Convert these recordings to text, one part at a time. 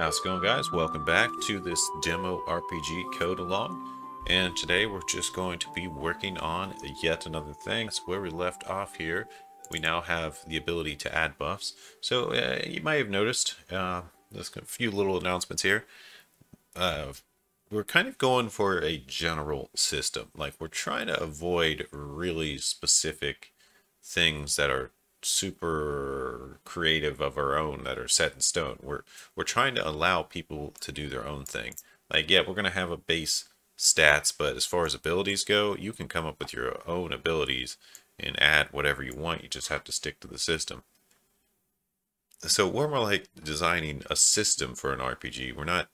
How's it going, guys? Welcome back to this demo RPG code along, and today we're just going to be working on yet another thing. That's where we left off here. We now have the ability to add buffs. So you might have noticed there's a few little announcements here. We're kind of going for a general system. Like, we're trying to avoid really specific things that are super creative of our own, that are set in stone. We're trying to allow people to do their own thing. Like, yeah, we're going to have a base stats, but as far as abilities go, you can come up with your own abilities and add whatever you want. You just have to stick to the system. So when we're like designing a system for an RPG,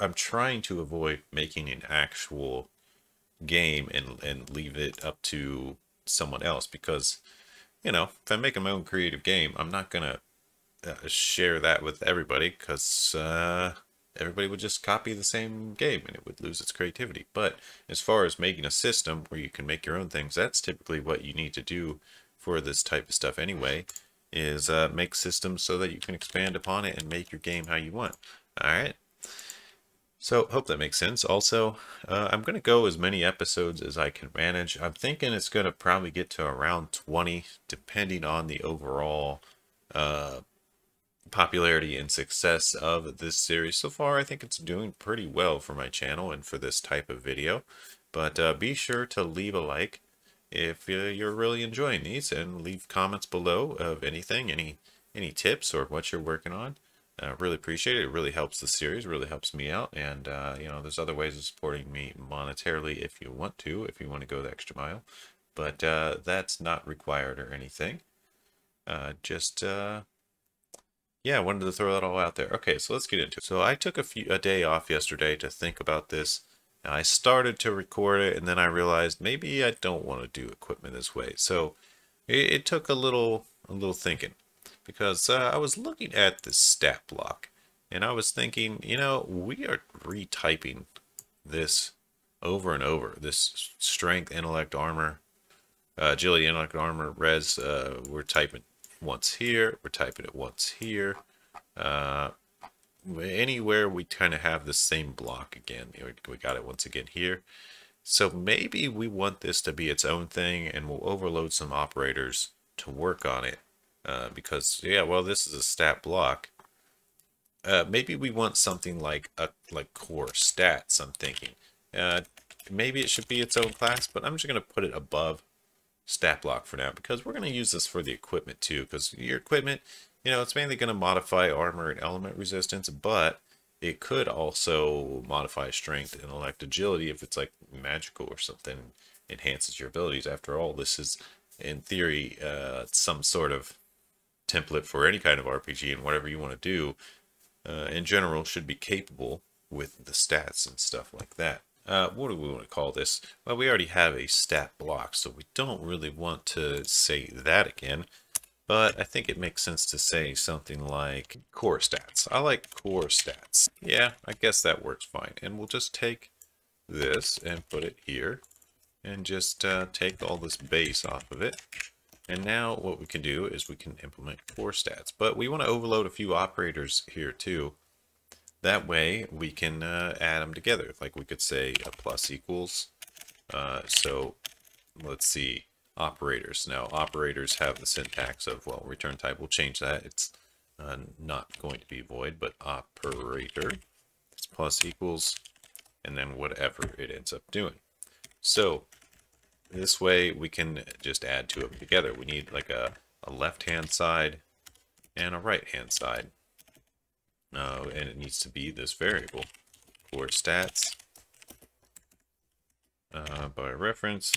I'm trying to avoid making an actual game and leave it up to someone else, because you know, if I make my own creative game, I'm not going to share that with everybody, because everybody would just copy the same game and it would lose its creativity. But as far as making a system where you can make your own things, that's typically what you need to do for this type of stuff anyway, is make systems so that you can expand upon it and make your game how you want. All right. So hope that makes sense. Also, I'm going to go as many episodes as I can manage. I'm thinking it's going to probably get to around 20, depending on the overall popularity and success of this series. So far, I think it's doing pretty well for my channel and for this type of video. But be sure to leave a like if you're really enjoying these, and leave comments below of anything, any tips or what you're working on. I really appreciate it. It really helps the series, really helps me out. And, you know, there's other ways of supporting me monetarily if you want to go the extra mile. But that's not required or anything. Yeah, I wanted to throw that all out there. Okay, so let's get into it. So I took a day off yesterday to think about this. Now, I started to record it, and then I realized maybe I don't want to do equipment this way. So it took a little thinking. Because I was looking at this stat block, and I was thinking, you know, we are retyping this over and over. This strength, intellect, armor, agility, intellect, armor, res. We're typing once here. We're typing it once here. Anywhere we kind of have the same block again. We got it once again here. So maybe we want this to be its own thing, and we'll overload some operators to work on it. Because, yeah, well, this is a stat block. Maybe we want something like core stats, I'm thinking. Maybe it should be its own class, but I'm just going to put it above stat block for now, because we're going to use this for the equipment too. Because your equipment, you know, it's mainly going to modify armor and element resistance, but it could also modify strength, intellect, agility if it's like magical or something, enhances your abilities. After all, this is, in theory, some sort of template for any kind of RPG, and whatever you want to do in general should be capable with the stats and stuff like that. What do we want to call this? Well, we already have a stat block, so we don't really want to say that again, but I think it makes sense to say something like core stats. I like core stats. Yeah, I guess that works fine. And we'll just take this and put it here, and just take all this base off of it. And now what we can do is we can implement core stats, but we want to overload a few operators here too. That way we can add them together. Like, we could say a plus equals. So let's see, operators. Now, operators have the syntax of, well, return type. We'll change that. It's not going to be void, but operator. It's plus equals, and then whatever it ends up doing. So this way we can just add two of them together. We need like a left-hand side and a right-hand side. And it needs to be this variable, core stats, by reference,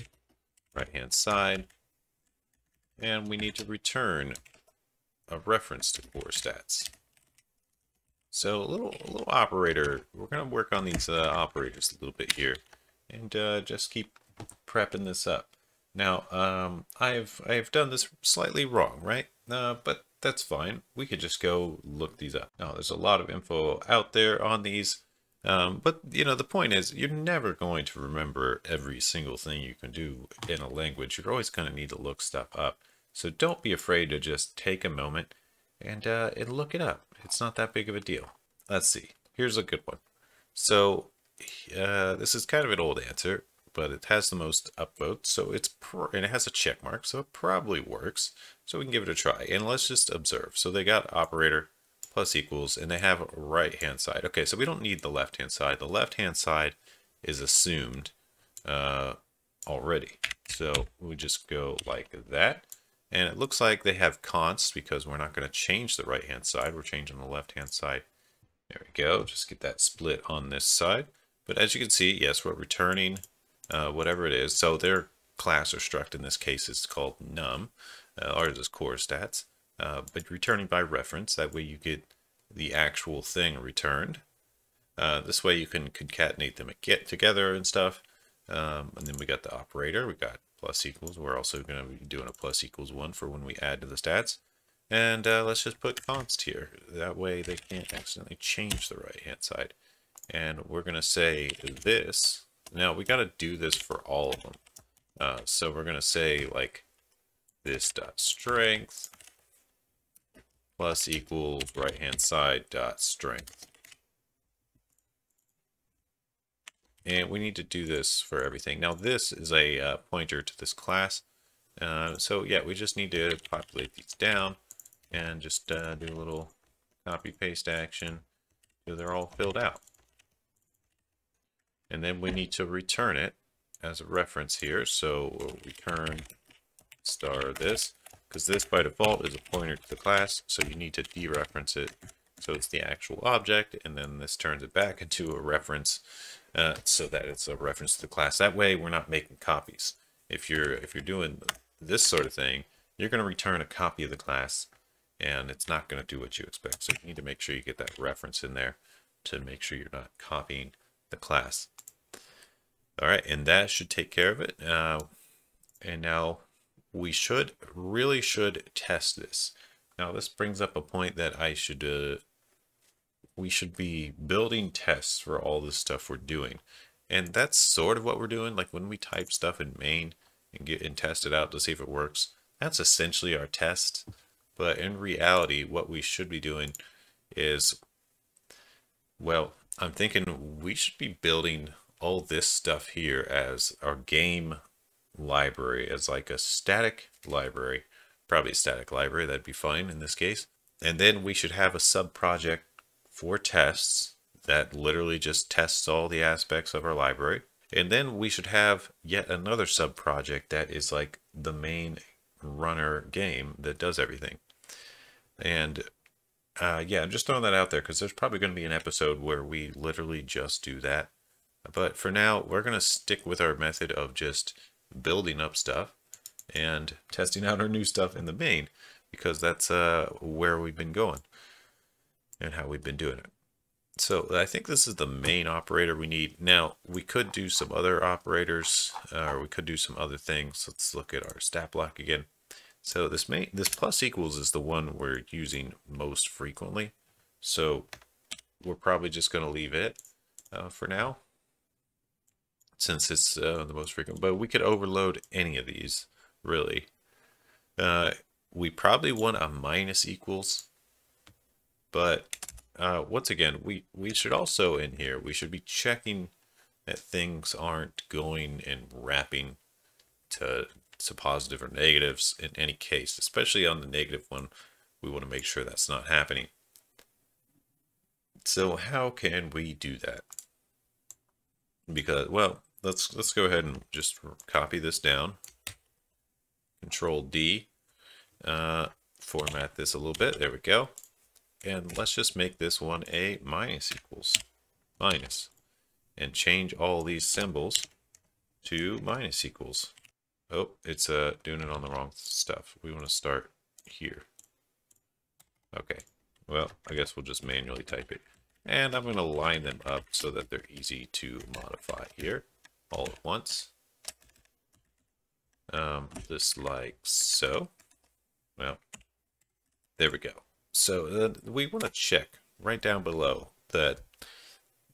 right-hand side. And we need to return a reference to core stats. So a little operator. We're going to work on these operators a little bit here, and just keep prepping this up. Now, I have done this slightly wrong, right? But that's fine. We could just go look these up. Now, there's a lot of info out there on these, but you know, the point is, you're never going to remember every single thing you can do in a language. You're always going to need to look stuff up. So don't be afraid to just take a moment and look it up. It's not that big of a deal. Let's see. Here's a good one. So this is kind of an old answer, but it has the most upvotes, so it's and it has a check mark, so it probably works. So we can give it a try, and let's just observe. So they got operator plus equals, and they have right hand side. Okay, so we don't need the left hand side. The left hand side is assumed already. So we just go like that, and it looks like they have consts because we're not going to change the right hand side. We're changing the left hand side. There we go. Just get that split on this side. But as you can see, yes, we're returning whatever it is. So their class or struct in this case is called num. Ours is core stats. But returning by reference, that way you get the actual thing returned. This way you can concatenate them together and stuff. And then we got the operator. We got plus equals. We're also going to be doing a plus equals 1 for when we add to the stats. And let's just put const here. That way they can't accidentally change the right hand side. And we're going to say this. Now we got to do this for all of them. So we're going to say like this dot strength plus equals right hand side dot strength. And we need to do this for everything. Now this is a pointer to this class. So yeah, we just need to populate these down. And just do a little copy paste action so they're all filled out. And then we need to return it as a reference here. So we'll return star this, because this by default is a pointer to the class. So you need to dereference it. So it's the actual object. And then this turns it back into a reference so that it's a reference to the class. That way we're not making copies. If you're doing this sort of thing, you're going to return a copy of the class, and it's not going to do what you expect. So you need to make sure you get that reference in there to make sure you're not copying the class. All right, and that should take care of it. And now we really should test this. Now this brings up a point that we should be building tests for all this stuff we're doing. And that's sort of what we're doing. Like when we type stuff in main and test it out to see if it works, that's essentially our test. But in reality, what we should be doing is, well, I'm thinking we should be building all this stuff here as our game library, as like a static library, probably a static library. That'd be fine in this case. And then we should have a sub project for tests that literally just tests all the aspects of our library. And then we should have yet another sub project that is like the main runner game that does everything. And yeah, I'm just throwing that out there because there's probably going to be an episode where we literally just do that. But for now, we're going to stick with our method of just building up stuff and testing out our new stuff in the main, because that's where we've been going and how we've been doing it. So I think this is the main operator we need. Now we could do some other operators, or we could do some other things. Let's look at our stat block again. So this plus equals is the one we're using most frequently. So we're probably just going to leave it for now, since it's the most frequent. But we could overload any of these really. We probably want a minus equals, but once again, we should also in here, we should be checking that things aren't going and wrapping to positive or negatives in any case, especially on the negative one. We want to make sure that's not happening. So how can we do that? Because, well, let's go ahead and just copy this down. Control D, format this a little bit. There we go. And let's just make this one a minus equals minus, and change all these symbols to minus equals. Oh, it's doing it on the wrong stuff. We want to start here. Okay, well, I guess we'll just manually type it. And I'm going to line them up so that they're easy to modify here all at once. Just like so. Well, there we go. So we want to check right down below that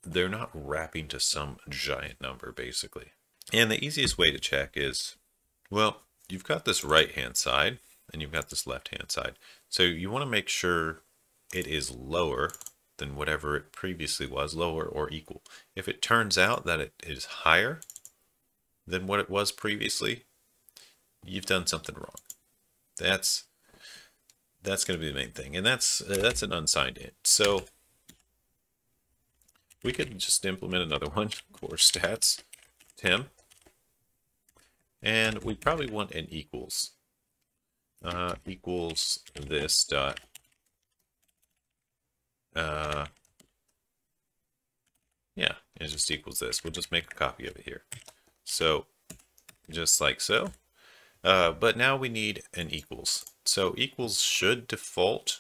they're not wrapping to some giant number, basically. And the easiest way to check is, well, you've got this right-hand side and you've got this left-hand side. So you want to make sure it is lower than whatever it previously was, lower or equal. If it turns out that it is higher than what it was previously, you've done something wrong. That's going to be the main thing, and that's an unsigned int. So we could just implement another one, core stats, Tim, and we probably want an equals, equals this dot, yeah, it just equals this. We'll just make a copy of it here. So just like so. But now we need an equals. So equals should default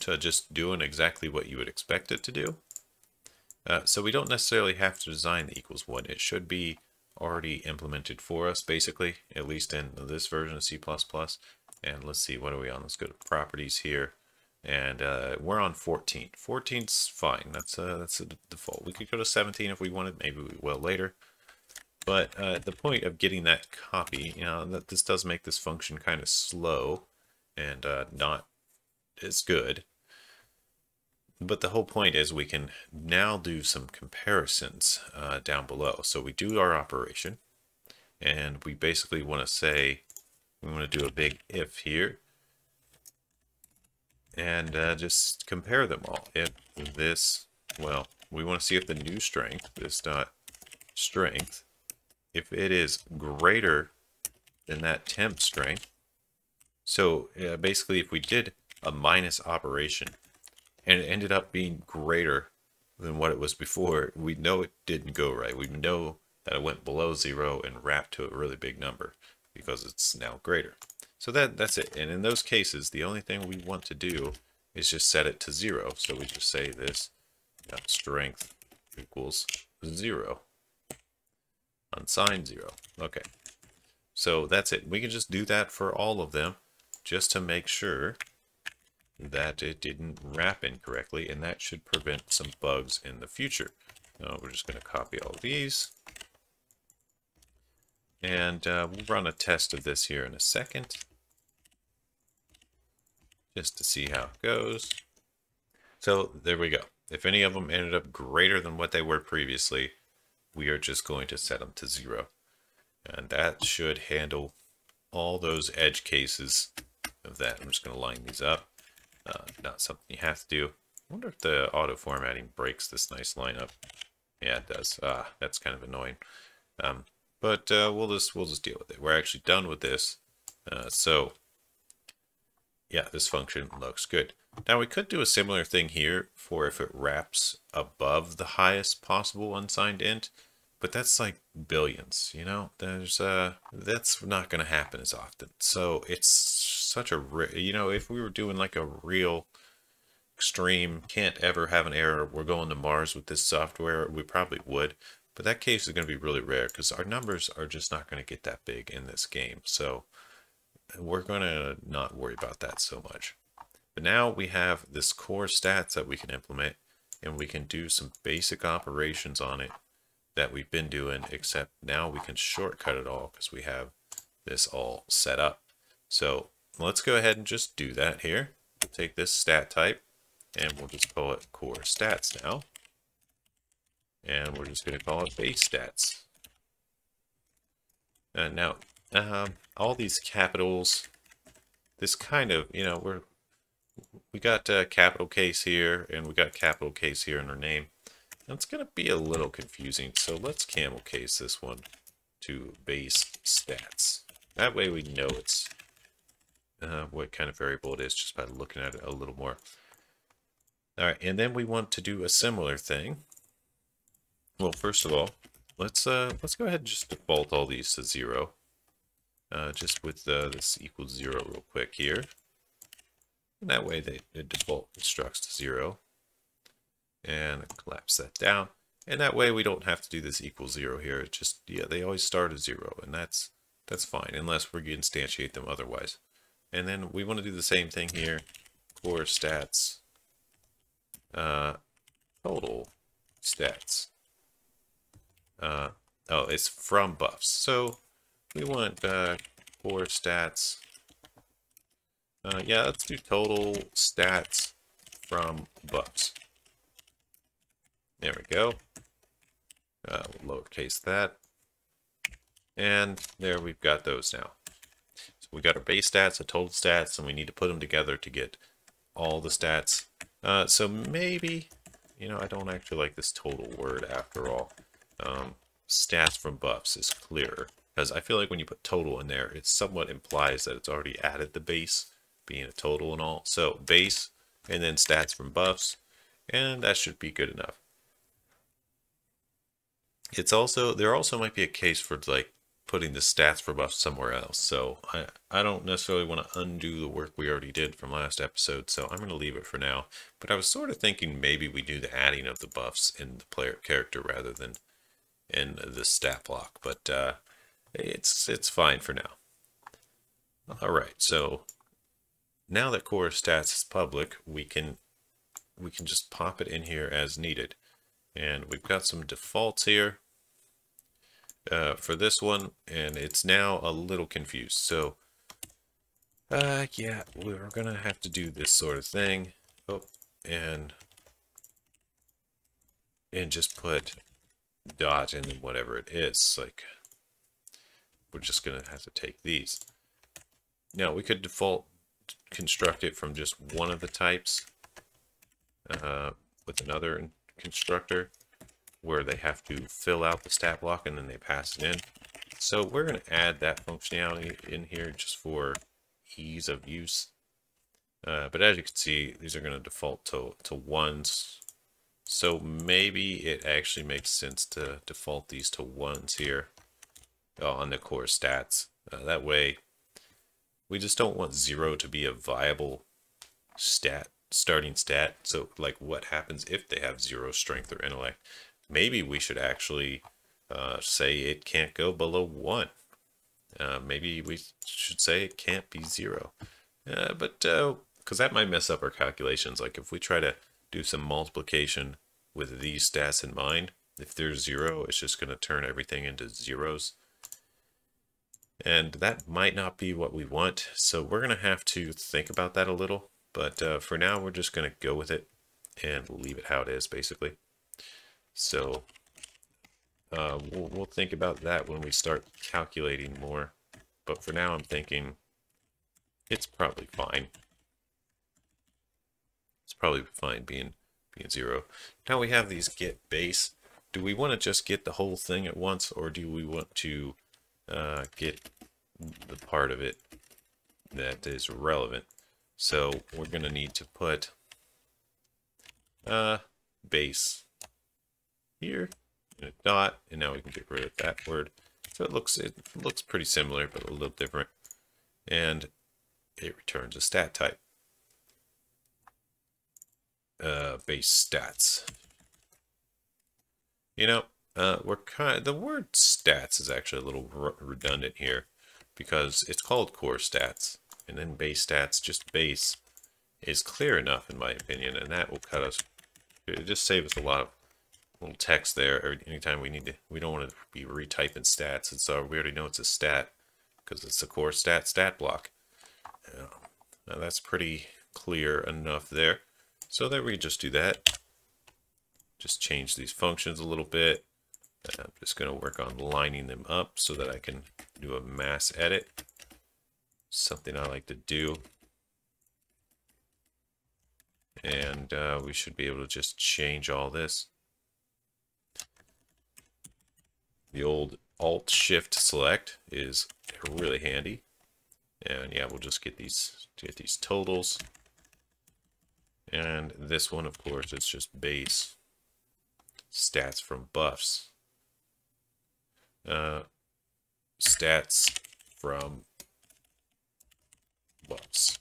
to just doing exactly what you would expect it to do. So we don't necessarily have to design the equals one. It should be already implemented for us, basically, at least in this version of C++. And let's see, what are we on? Let's go to properties here. And we're on 14. 14's fine. That's a default. We could go to 17 if we wanted. Maybe we will later. But the point of getting that copy, you know, that this does make this function kind of slow and not as good. But the whole point is we can now do some comparisons down below. So we do our operation, and we basically want to say, we want to do a big if here, and just compare them all. If this, well, we want to see if the new strength, this dot strength, if it is greater than that temp strength. So basically, if we did a minus operation, and it ended up being greater than what it was before, we know it didn't go right. We know that it went below zero and wrapped to a really big number because it's now greater. So that's it. And in those cases, the only thing we want to do is just set it to zero. So we just say this strength equals zero, unsigned zero. Okay, so that's it. We can just do that for all of them just to make sure that it didn't wrap incorrectly, and that should prevent some bugs in the future. Now we're just going to copy all these, and we'll run a test of this here in a second just to see how it goes. So there we go. If any of them ended up greater than what they were previously, we are just going to set them to zero, and that should handle all those edge cases of that. I'm just going to line these up. Not something you have to do. I wonder if the auto formatting breaks this nice lineup. Yeah, it does. That's kind of annoying. But we'll just deal with it. We're actually done with this. So yeah, this function looks good. Now we could do a similar thing here for if it wraps above the highest possible unsigned int, but that's like billions, you know. There's that's not going to happen as often. So it's such a, you know, if we were doing like a real extreme, can't ever have an error, we're going to Mars with this software, we probably would, but that case is going to be really rare because our numbers are just not going to get that big in this game. So we're going to not worry about that so much. But now we have this core stats that we can implement, and we can do some basic operations on it that we've been doing, except now we can shortcut it all because we have this all set up. So let's go ahead and just do that here. Take this stat type, and we'll just call it core stats now. And we're just going to call it base stats. And now, all these capitals, this kind of, you know, we got a capital case here, and we got capital case here in our name. And it's going to be a little confusing, so let's camel case this one to base stats. That way we know it's what kind of variable it is just by looking at it a little more. All right, and then we want to do a similar thing. Well, first of all, let's go ahead and just default all these to zero. Just with this equals zero real quick here. And that way the default instructs to zero. And collapse that down. And that way we don't have to do this equals zero here. It just, yeah, they always start at zero, and that's fine unless we instantiate them otherwise. And then we want to do the same thing here, core stats, total stats. Oh, it's from buffs. So we want core stats. Yeah, let's do total stats from buffs. There we go. Lowercase that. And there we've got those now. So we got our base stats, our total stats, and we need to put them together to get all the stats. So maybe, you know, I don't actually like this total word after all. Stats from buffs is clearer, because I feel like when you put total in there, it somewhat implies that it's already added the base, being a total and all. So base, and then stats from buffs, and that should be good enough. It's also, there also might be a case for like putting the stats for buffs somewhere else. So I don't necessarily want to undo the work we already did from last episode, so I'm going to leave it for now. But I was sort of thinking maybe we do the adding of the buffs in the player character rather than in the stat block, but it's fine for now. All right, so now that core stats is public, we can just pop it in here as needed. And we've got some defaults here for this one, and it's now a little confused. So yeah, we're gonna have to do this sort of thing. Oh, and just put dot and then whatever it is. Like, we're just gonna have to take these. Now we could default construct it from just one of the types with another constructor where they have to fill out the stat block and then they pass it in. So we're going to add that functionality in here just for ease of use. But as you can see, these are going to default to ones. So maybe it actually makes sense to default these to ones here on the core stats. That way, we just don't want zero to be a viable stat. Starting stat. So like, what happens if they have zero strength or intellect? Maybe we should actually say it can't go below one. Maybe we should say it can't be zero, but because that might mess up our calculations. Like, if we try to do some multiplication with these stats in mind, if they're zero, it's just going to turn everything into zeros, and that might not be what we want. So we're going to have to think about that a little. But for now, we're just going to go with it and leave it how it is, basically. So we'll think about that when we start calculating more. But for now, I'm thinking it's probably fine. It's probably fine being zero. Now we have these get base. Do we want to just get the whole thing at once, or do we want to get the part of it that is relevant? So we're going to need to put base here and a dot, and now we can get rid of that word. So it looks pretty similar, but a little different. And it returns a stat type, base stats. You know, we're kind of, the word stats is actually a little redundant here, because it's called core stats. And then base stats, just base, is clear enough in my opinion, and that will cut us. It just saves us a lot of little text there. Anytime we need to, we don't want to be retyping stats. And so we already know it's a stat because it's a core stat block. Now that's pretty clear enough there. So that we just do that. Just change these functions a little bit. I'm just going to work on lining them up so that I can do a mass edit. Something I like to do. And we should be able to just change all this. The old Alt-Shift-Select is really handy. And yeah, we'll just get these totals. And this one, of course, is just base stats from buffs. Stats from buffs.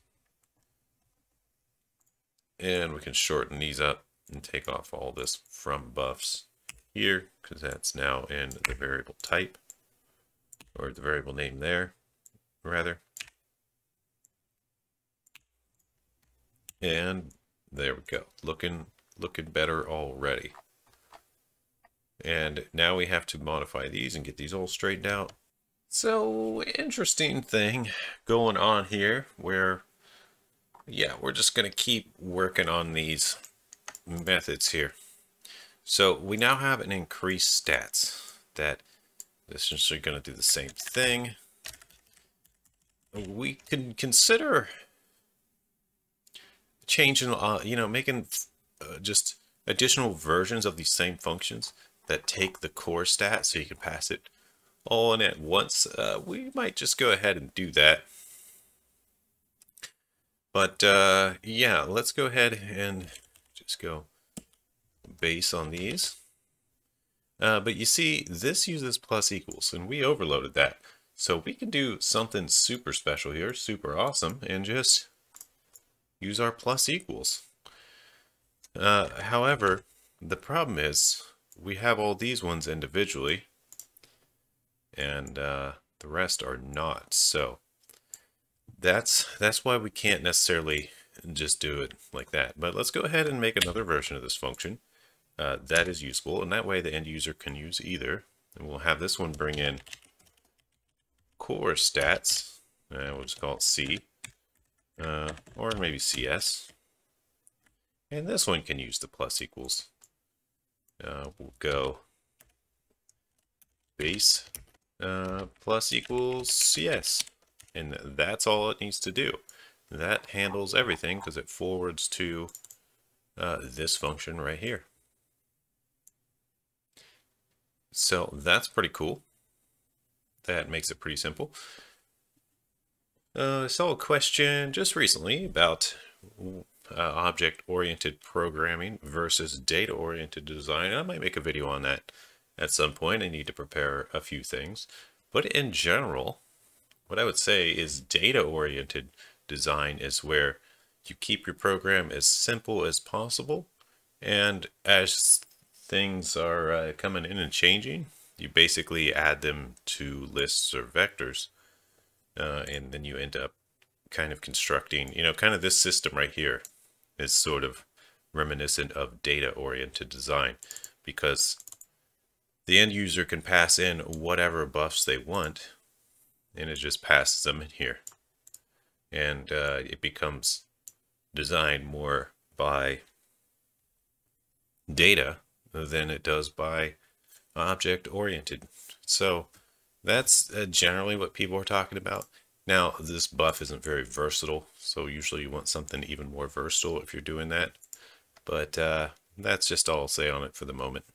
And we can shorten these up and take off all this from buffs here, because that's now in the variable type, or the variable name there rather. And there we go, looking better already. And now we have to modify these and get these all straightened out. So, interesting thing going on here where, yeah, we're just going to keep working on these methods here. So we now have an increased stats that is essentially going to do the same thing. We can consider changing, you know, making just additional versions of these same functions that take the core stat so you can pass it all in at once. We might just go ahead and do that. But yeah, let's go ahead and just go base on these. But you see, this uses plus equals, and we overloaded that. So we can do something super special here, super awesome, and just use our plus equals. However, the problem is we have all these ones individually, and the rest are not. So that's why we can't necessarily just do it like that. But let's go ahead and make another version of this function that is useful, and that way the end user can use either. And we'll have this one bring in core stats. We'll just call it C, or maybe CS. And this one can use the plus equals. We'll go base plus equals CS. And that's all it needs to do. That handles everything because it forwards to this function right here. So that's pretty cool. That makes it pretty simple. I saw a question just recently about object-oriented programming versus data-oriented design. I might make a video on that at some point. I need to prepare a few things. But in general, what I would say is data-oriented design is where you keep your program as simple as possible, and as things are coming in and changing, you basically add them to lists or vectors, and then you end up kind of constructing, you know, kind of this system right here is sort of reminiscent of data-oriented design, because the end user can pass in whatever buffs they want, and it just passes them in here. And it becomes designed more by data than it does by object oriented. So that's generally what people are talking about. Now, this buff isn't very versatile, so usually you want something even more versatile if you're doing that. But that's just all I'll say on it for the moment.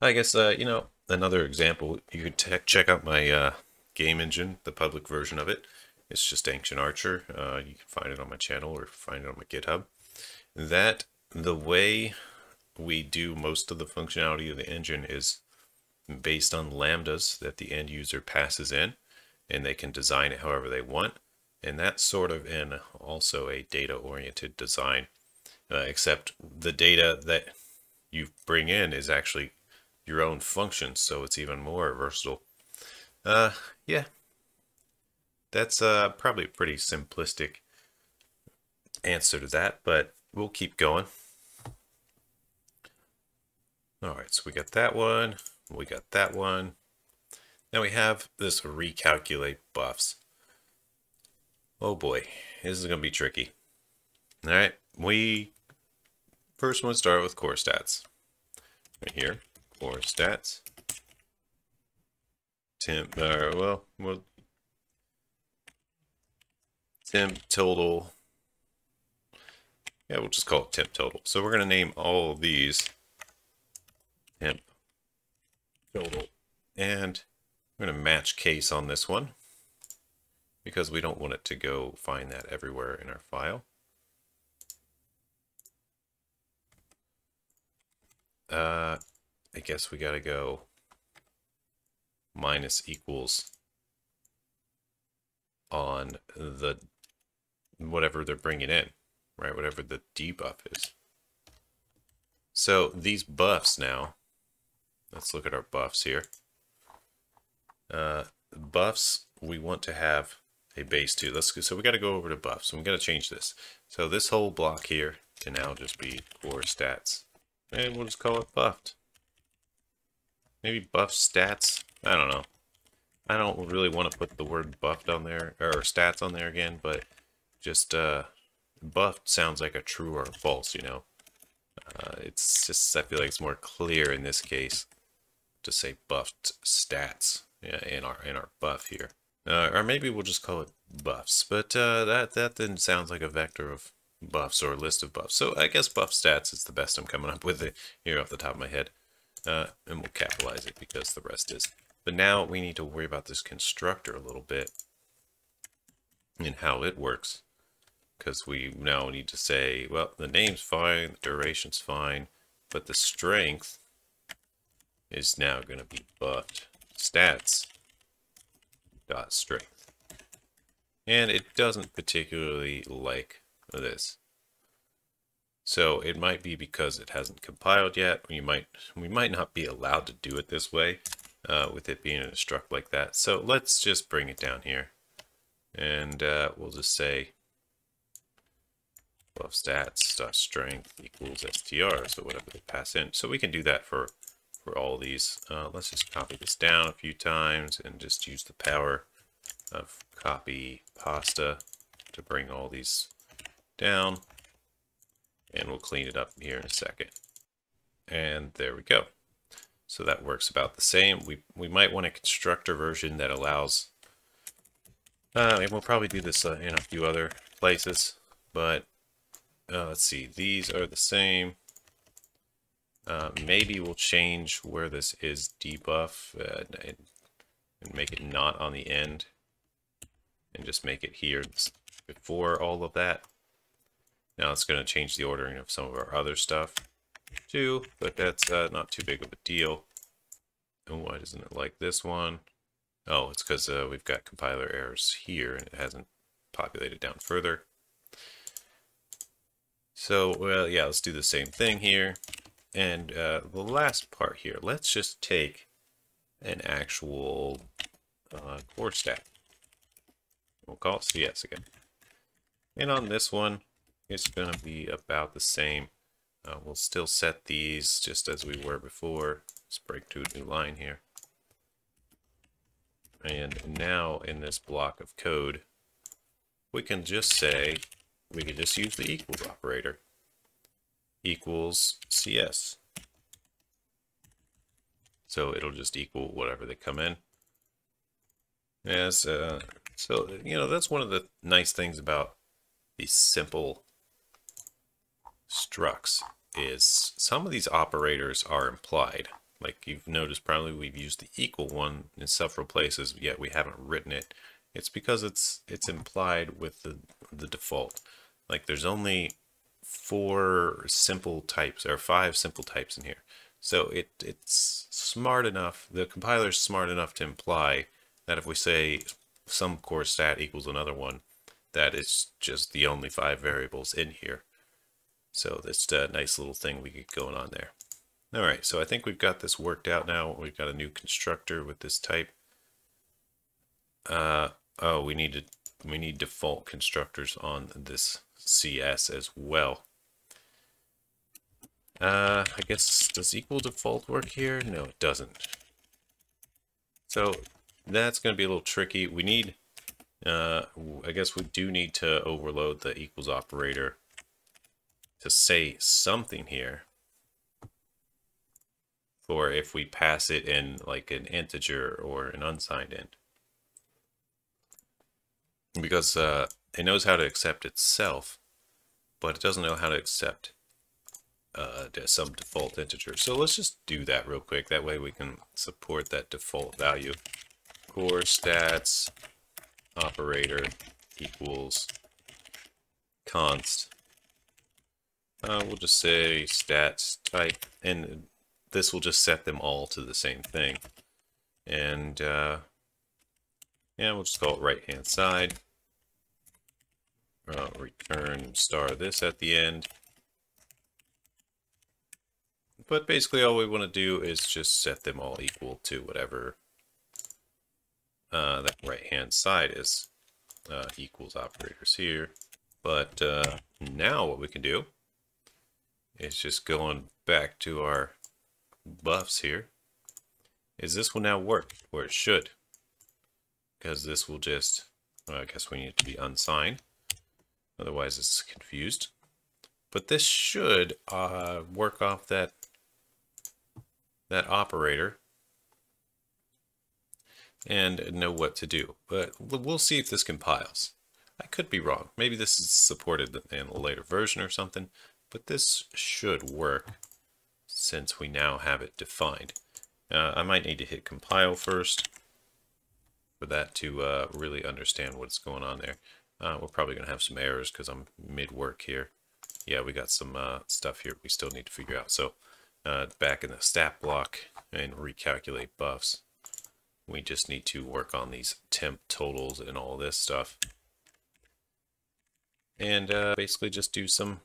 I guess, you know, another example, you could check out my game engine, the public version of it. It's just Ancient Archer. You can find it on my channel or find it on my GitHub. That the way we do most of the functionality of the engine is based on lambdas that the end user passes in, and they can design it however they want. And that's sort of in also a data-oriented design, except the data that you bring in is actually your own function, so it's even more versatile. Yeah. That's probably a pretty simplistic answer to that, but we'll keep going. All right, so we got that one. We got that one. Now we have this recalculate buffs. Oh boy, this is going to be tricky. All right, we first want to start with core stats. Right here, core stats. Temp, well, temp total. Yeah, we'll just call it temp total. So we're going to name all of these temp total. And we're going to match case on this one because we don't want it to go find that everywhere in our file. I guess we got to go minus equals on the whatever they're bringing in, right? Whatever the debuff is. So these buffs now, let's look at our buffs here. Buffs, we want to have a base too. Let's go, so we got to go over to buffs. So we got to change this. So this whole block here can now just be core stats, and we'll just call it buffed. Maybe buff stats. I don't know. I don't really want to put the word buffed on there, or stats on there again, but just buffed sounds like a true or a false, you know. It's just, I feel like it's more clear in this case to say buffed stats in our buff here. Or maybe we'll just call it buffs, but that then sounds like a vector of buffs or a list of buffs. So I guess buff stats is the best I'm coming up with here off the top of my head. And we'll capitalize it because the rest is. But now we need to worry about this constructor a little bit and how it works. Because we now need to say, well, the name's fine, the duration's fine, but the strength is now going to be buffed stats dot strength. And it doesn't particularly like this. So it might be because it hasn't compiled yet. We might not be allowed to do it this way with it being in a struct like that. So let's just bring it down here and we'll just say buff stats.strength equals str, so whatever they pass in. So we can do that for all these. Let's just copy this down a few times and just use the power of copy pasta to bring all these down. And we'll clean it up here in a second. And there we go. So that works about the same. We might want a constructor version that allows, and we'll probably do this in a few other places, but let's see, these are the same. Maybe we'll change where this is debuff and make it not on the end and just make it here before all of that. Now it's going to change the ordering of some of our other stuff too, but that's not too big of a deal. And why doesn't it like this one? Oh, it's because we've got compiler errors here and it hasn't populated down further. So, well, yeah, let's do the same thing here. And the last part here, let's just take an actual core stat. We'll call it CS again. And on this one, it's going to be about the same. We'll still set these just as we were before. Let's break to a new line here. And now in this block of code, we can just say, we can just use the equals operator. Equals CS. So it'll just equal whatever they come in. Yes, so, you know, that's one of the nice things about these simple structs is some of these operators are implied. Like you've noticed, probably we've used the equal one in several places, yet we haven't written it. It's because it's implied with the default. Like there's only 4 simple types or 5 simple types in here. So it's smart enough, the compiler's smart enough to imply that if we say some core stat equals another one, that is just the only 5 variables in here. So that's a nice little thing we get going on there. All right, so I think we've got this worked out now. We've got a new constructor with this type. Oh, we need default constructors on this CS as well. I guess, does equal default work here? No, it doesn't. So that's going to be a little tricky. We need, I guess we do need to overload the equals operator to say something here. For if we pass it in like an integer or an unsigned int. Because it knows how to accept itself, but it doesn't know how to accept some default integer. So let's just do that real quick. That way we can support that default value. Core stats operator equals const. We'll just say stats type, and this will just set them all to the same thing. And yeah, we'll just call it right hand side. Return star this at the end. But basically all we want to do is just set them all equal to whatever that right hand side is. Equals operators here. But now what we can do is just going back to our buffs here. Is this will now work, or it should. Because this will just, well, I guess we need it to be unsigned. Otherwise it's confused. But this should work off that operator and know what to do. But we'll see if this compiles. I could be wrong. Maybe this is supported in a later version or something, but this should work since we now have it defined. I might need to hit compile first for that to really understand what's going on there. We're probably going to have some errors because I'm mid-work here. Yeah, we got some stuff here we still need to figure out. So back in the stat block and recalculate buffs. We just need to work on these temp totals and all this stuff. And basically just do some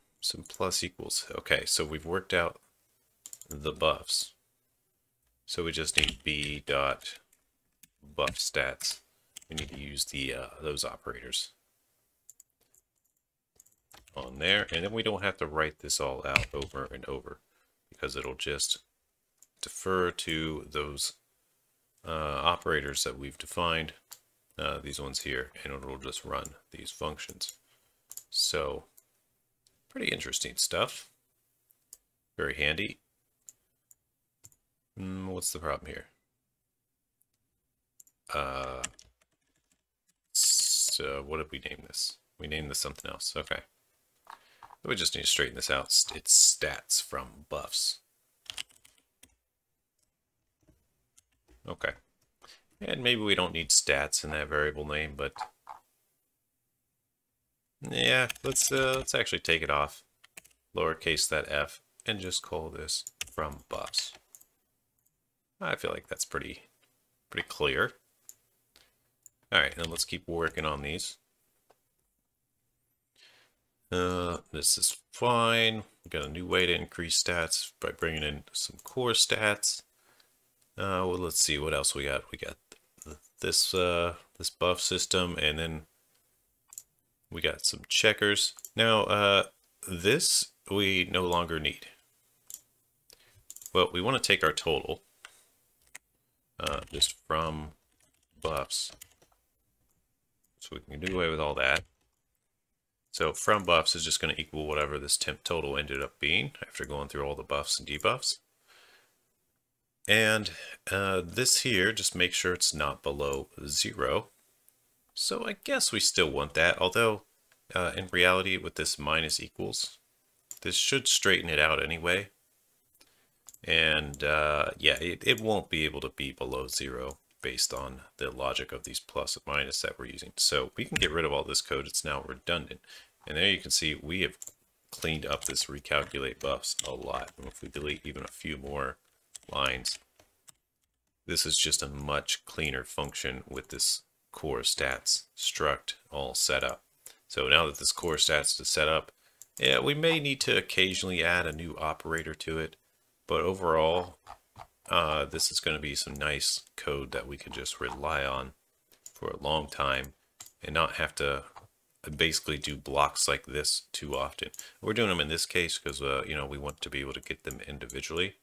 plus equals. Okay, so we've worked out the buffs. So we just need b dot buff stats. We need to use the those operators on there, and then we don't have to write this all out over and over because it'll just defer to those operators that we've defined, these ones here, and it'll just run these functions. So pretty interesting stuff, very handy. What's the problem here? So what did we name this? We named this something else. Okay. We just need to straighten this out. It's stats from buffs. Okay. And maybe we don't need stats in that variable name, but yeah, let's actually take it off. Lowercase that f and just call this from buffs. I feel like that's pretty clear. All right, and let's keep working on these. This is fine. We got a new way to increase stats by bringing in some core stats. Well, let's see what else we got. We got this this buff system, and then we got some checkers. Now this we no longer need. Well, we want to take our total just from buffs, so we can do away with all that. So from buffs is just going to equal whatever this temp total ended up being after going through all the buffs and debuffs. And this here, just make sure it's not below 0. So I guess we still want that, although in reality with this minus equals, this should straighten it out anyway. And yeah, it won't be able to be below 0 based on the logic of these plus and minus that we're using. So we can get rid of all this code. It's now redundant. And there you can see we have cleaned up this recalculate buffs a lot. And if we delete even a few more lines, this is just a much cleaner function with this core stats struct all set up. So now that this core stats is set up, yeah, we may need to occasionally add a new operator to it, but overall, this is going to be some nice code that we can just rely on for a long time and not have to basically do blocks like this too often. We're doing them in this case because, you know, we want to be able to get them individually.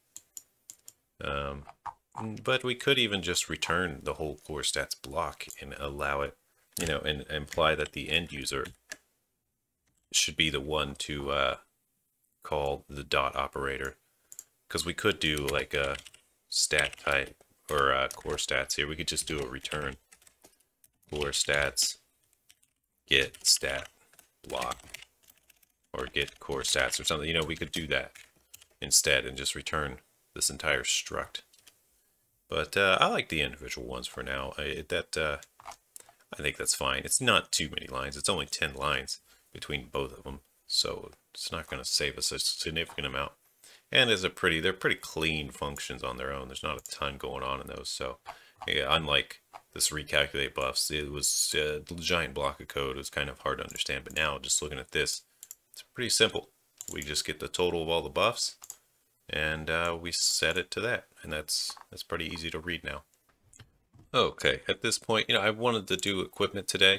But we could even just return the whole core stats block and allow it, you know, and imply that the end user should be the one to call the dot operator. Because we could do like a stat type or core stats here. We could just do a return core stats get stat block or get core stats or something. You know, we could do that instead and just return this entire struct. But I like the individual ones for now. I think that's fine. It's not too many lines. It's only 10 lines between both of them, so it's not going to save us a significant amount. And they're pretty clean functions on their own. There's not a ton going on in those. So yeah, unlike this recalculate buffs, it was a giant block of code. It was kind of hard to understand. But now just looking at this, it's pretty simple. We just get the total of all the buffs and we set it to that. And that's pretty easy to read now. Okay, at this point, you know, I wanted to do equipment today,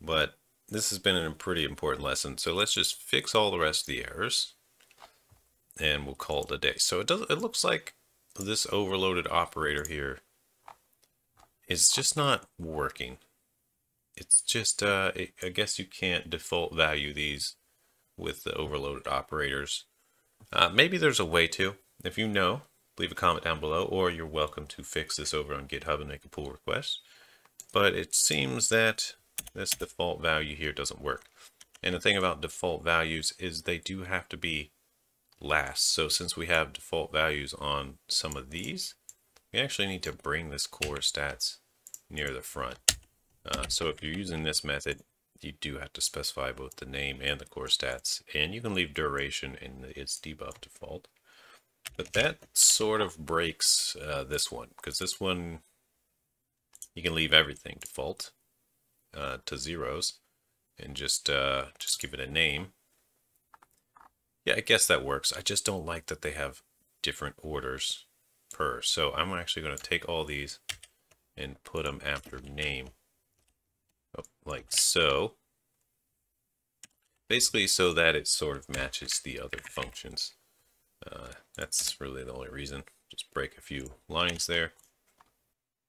but this has been a pretty important lesson. So let's just fix all the rest of the errors. And we'll call it a day. So it looks like this overloaded operator here is just not working. It's just I guess you can't default value these with the overloaded operators. Maybe there's a way to. If you know, leave a comment down below, or you're welcome to fix this over on GitHub and make a pull request. But it seems that this default value here doesn't work. And the thing about default values is they do have to be last. So since we have default values on some of these, we actually need to bring this core stats near the front. So if you're using this method, you do have to specify both the name and the core stats, and you can leave duration in the it's debug default. But that sort of breaks this one, because this one, you can leave everything default to zeros and just give it a name. Yeah, I guess that works. I just don't like that they have different orders per. So I'm actually going to take all these and put them after name, like so. Basically, so that it sort of matches the other functions. That's really the only reason. Just break a few lines there.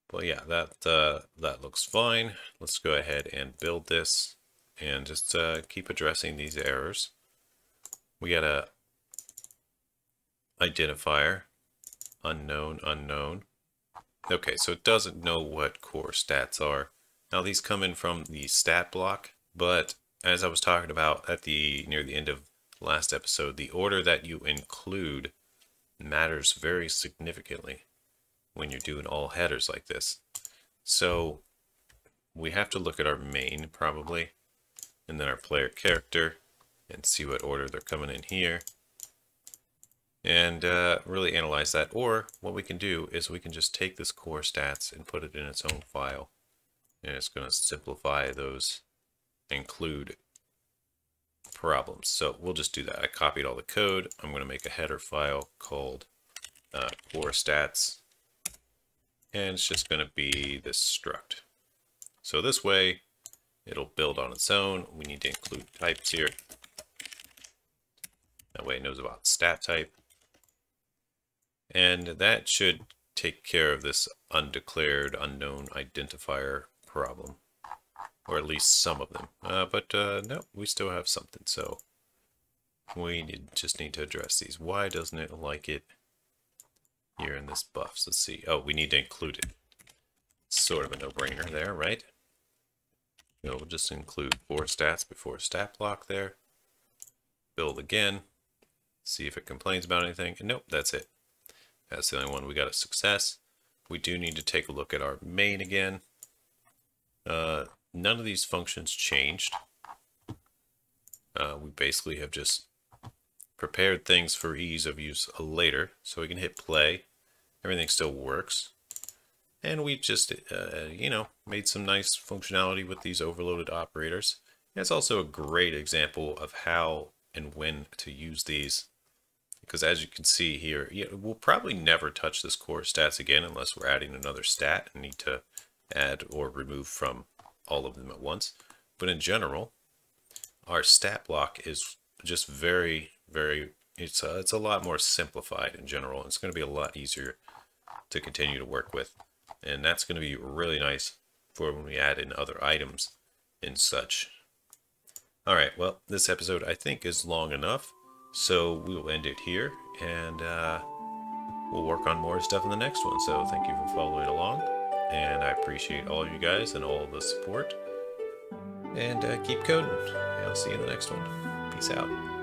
But yeah, that looks fine. Let's go ahead and build this and just keep addressing these errors. We got a identifier, unknown. Okay, so it doesn't know what core stats are. Now these come in from the stat block, but as I was talking about at the near the end of last episode, the order that you include matters very significantly when you're doing all headers like this. So we have to look at our main probably, and then our player character, and see what order they're coming in here, and really analyze that. Or what we can do is we can just take this core stats and put it in its own file, and it's going to simplify those include problems. So we'll just do that. I copied all the code. I'm going to make a header file called core stats, and it's just going to be this struct. So this way it'll build on its own. We need to include types here. That way it knows about stat type. And that should take care of this undeclared unknown identifier problem, or at least some of them. No, we still have something. So we just need to address these. Why doesn't it like it here in this buffs? Let's see. Oh, we need to include it. Sort of a no-brainer there, right? We'll just include core stats before stat block there. Build again. See if it complains about anything. And nope, that's it. That's the only one we got a success. We do need to take a look at our main again. None of these functions changed. We basically have just prepared things for ease of use later. So we can hit play. Everything still works. And we've just, you know, made some nice functionality with these overloaded operators. And it's also a great example of how and when to use these, because as you can see here, we'll probably never touch this core stats again unless we're adding another stat and need to add or remove from all of them at once. But in general, our stat block is just very, very it's a lot more simplified in general. It's going to be a lot easier to continue to work with, and that's going to be really nice for when we add in other items and such. All right, well, this episode, I think, is long enough, so we'll end it here, and we'll work on more stuff in the next one. So thank you for following along, and I appreciate all you guys and all the support, and keep coding, and I'll see you in the next one. Peace out.